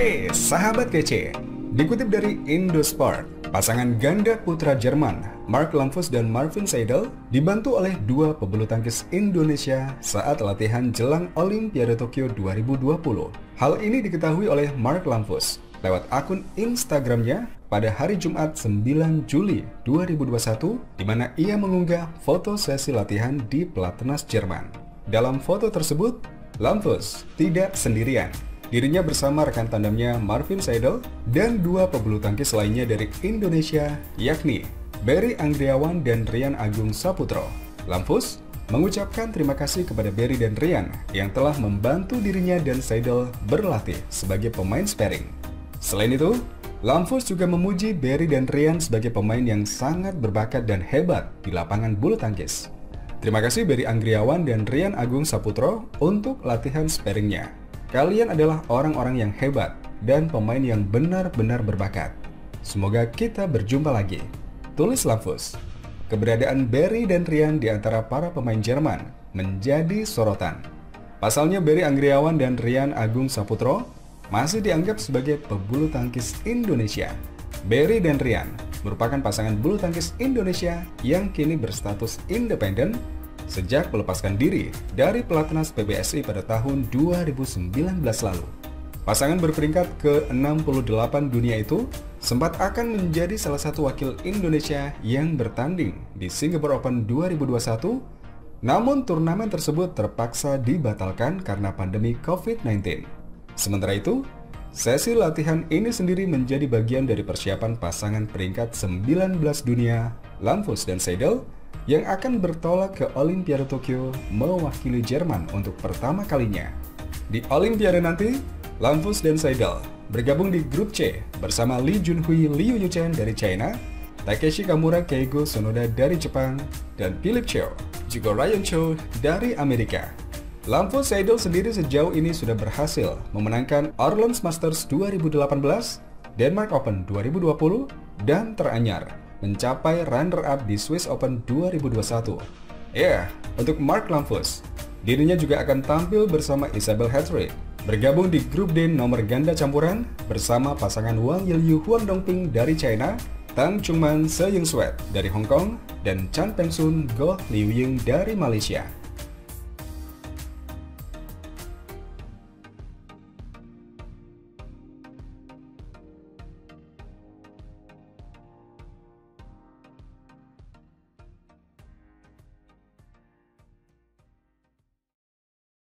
Hey, sahabat kece. Dikutip dari Indosport, pasangan ganda putra Jerman, Mark Lamsfuss dan Marvin Seidel dibantu oleh dua pebulu tangkis Indonesia saat latihan jelang Olimpiade Tokyo 2020. Hal ini diketahui oleh Mark Lamsfuss lewat akun Instagramnya pada hari Jumat 9 Juli 2021 di mana ia mengunggah foto sesi latihan di Pelatnas Jerman. Dalam foto tersebut, Lamsfuss tidak sendirian. Dirinya bersama rekan tandemnya Marvin Seidel dan dua pebulu tangkis lainnya dari Indonesia, yakni Berry Anggriawan dan Rian Agung Saputro. Lamsfuss mengucapkan terima kasih kepada Berry dan Rian yang telah membantu dirinya dan Seidel berlatih sebagai pemain sparring. Selain itu, Lamsfuss juga memuji Berry dan Rian sebagai pemain yang sangat berbakat dan hebat di lapangan bulu tangkis. Terima kasih Berry Anggriawan dan Rian Agung Saputro untuk latihan sparringnya. Kalian adalah orang-orang yang hebat dan pemain yang benar-benar berbakat. Semoga kita berjumpa lagi, tulis Lamsfuss. Keberadaan Berry dan Rian di antara para pemain Jerman menjadi sorotan. Pasalnya Berry Anggriawan dan Rian Agung Saputro masih dianggap sebagai pebulu tangkis Indonesia. Berry dan Rian merupakan pasangan bulu tangkis Indonesia yang kini berstatus independen sejak melepaskan diri dari Pelatnas PBSI pada tahun 2019 lalu. Pasangan berperingkat ke-68 dunia itu sempat akan menjadi salah satu wakil Indonesia yang bertanding di Singapore Open 2021, namun turnamen tersebut terpaksa dibatalkan karena pandemi COVID-19. Sementara itu, sesi latihan ini sendiri menjadi bagian dari persiapan pasangan peringkat 19 dunia, Lamsfuss dan Seidel, yang akan bertolak ke Olimpiade Tokyo mewakili Jerman untuk pertama kalinya. Di Olimpiade nanti, Lamsfuss dan Seidel bergabung di grup C bersama Li Junhui, Liu Yuchen dari China, Takeshi Kamura, Keigo Sonoda dari Jepang, dan Philip Chew, juga Ryan Chew dari Amerika. Lamsfuss Seidel sendiri sejauh ini sudah berhasil memenangkan Orleans Masters 2018, Denmark Open 2020, dan teranyar mencapai runner-up di Swiss Open 2021. Untuk Mark Lamsfuss, dirinya juga akan tampil bersama Isabel Herttrich, bergabung di grup D nomor ganda campuran bersama pasangan Wang Yilyu, Huang Dongping dari China, Tang Chungman, Seyeng Sweat dari Hong Kong, dan Chan Peng Sun, Goh LiuYing dari Malaysia.